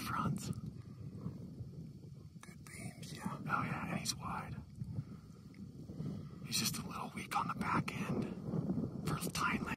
fronts. Good beams, yeah. Oh yeah, and he's wide. He's just a little weak on the back end for tine.